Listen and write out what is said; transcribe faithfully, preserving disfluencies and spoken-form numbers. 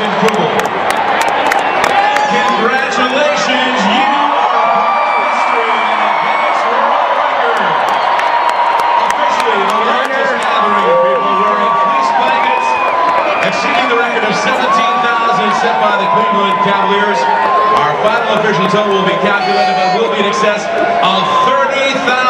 Jason Kubel. Congratulations, you are part of history and a Guinness World Record. Officially, the largest gathering of people wearing fleece blankets, exceeding the record of seventeen thousand set by the Cleveland Cavaliers. Our final official total will be calculated, but will be in excess of thirty thousand.